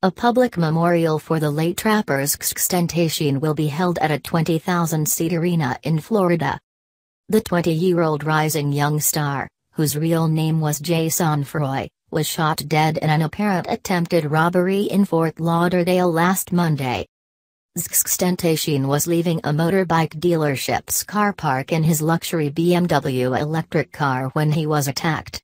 A public memorial for the late rapper's XXXTentacion will be held at a 20,000-seat arena in Florida. The 20-year-old rising young star, whose real name was Jaseh Onfroy, was shot dead in an apparent attempted robbery in Fort Lauderdale last Monday. XXXTentacion was leaving a motorbike dealership's car park in his luxury BMW electric car when he was attacked.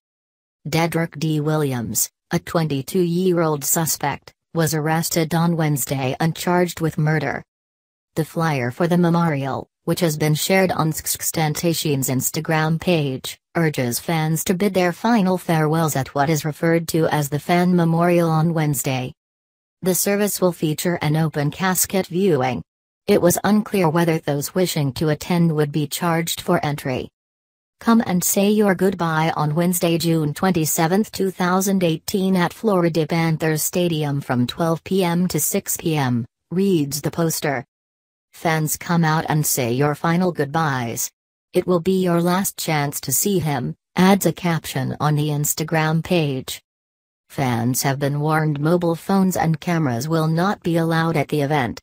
Dedrick D. Williams, a 22-year-old suspect, was arrested on Wednesday and charged with murder. The flyer for the memorial, which has been shared on XXXTentacion's Instagram page, urges fans to bid their final farewells at what is referred to as the Fan Memorial on Wednesday. The service will feature an open casket viewing. It was unclear whether those wishing to attend would be charged for entry. Come and say your goodbye on Wednesday, June 27, 2018 at Florida Panther's Stadium from 12 p.m. to 6 p.m., reads the poster. Fans, come out and say your final goodbyes. It will be your last chance to see him, adds a caption on the Instagram page. Fans have been warned mobile phones and cameras will not be allowed at the event.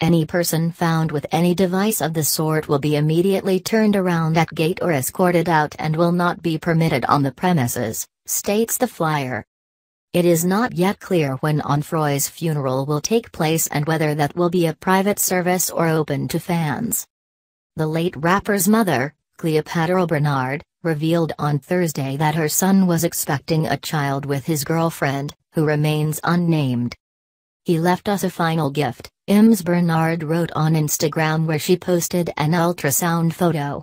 Any person found with any device of the sort will be immediately turned around at gate or escorted out and will not be permitted on the premises, states the flyer. It is not yet clear when Onfroy's funeral will take place and whether that will be a private service or open to fans. The late rapper's mother, Cleopatra Bernard, revealed on Thursday that her son was expecting a child with his girlfriend, who remains unnamed. "He left us a final gift," Ms. Bernard wrote on Instagram, where she posted an ultrasound photo.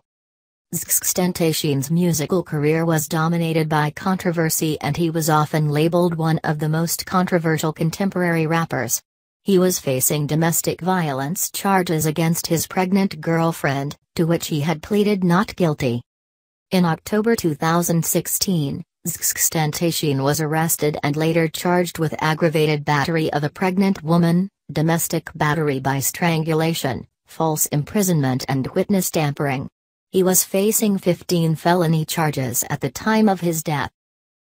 XXXTentacion's musical career was dominated by controversy, and he was often labeled one of the most controversial contemporary rappers. He was facing domestic violence charges against his pregnant girlfriend, to which he had pleaded not guilty. In October 2016, XXXTentacion was arrested and later charged with aggravated battery of a pregnant woman, domestic battery by strangulation, false imprisonment and witness tampering. He was facing 15 felony charges at the time of his death.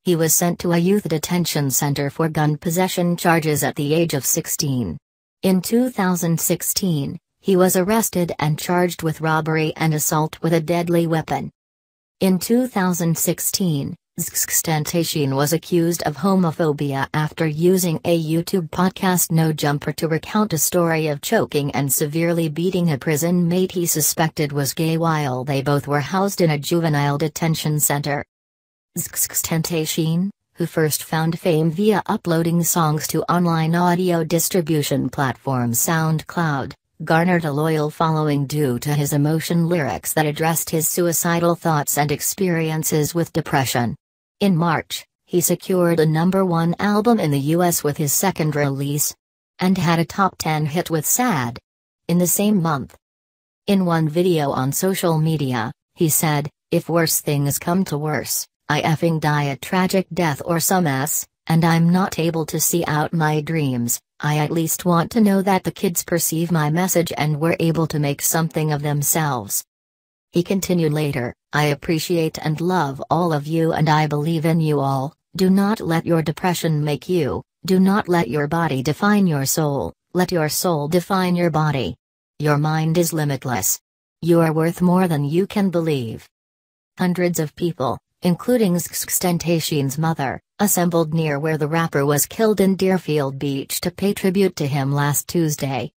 He was sent to a youth detention center for gun possession charges at the age of 16. In 2016, he was arrested and charged with robbery and assault with a deadly weapon. In 2016, XXXTentacion was accused of homophobia after using a YouTube podcast, No Jumper, to recount a story of choking and severely beating a prison mate he suspected was gay while they both were housed in a juvenile detention center. XXXTentacion, who first found fame via uploading songs to online audio distribution platform SoundCloud, garnered a loyal following due to his emotional lyrics that addressed his suicidal thoughts and experiences with depression. In March, he secured a #1 album in the US with his second release, and had a top 10 hit with Sad in the same month. In one video on social media, he said, "If worse things come to worse, I effing die a tragic death or some ass, and I'm not able to see out my dreams, I at least want to know that the kids perceive my message and were able to make something of themselves." He continued later, "I appreciate and love all of you and I believe in you all. Do not let your depression make you, do not let your body define your soul, let your soul define your body. Your mind is limitless. You are worth more than you can believe." Hundreds of people, including XXXTentacion's mother, assembled near where the rapper was killed in Deerfield Beach to pay tribute to him last Tuesday.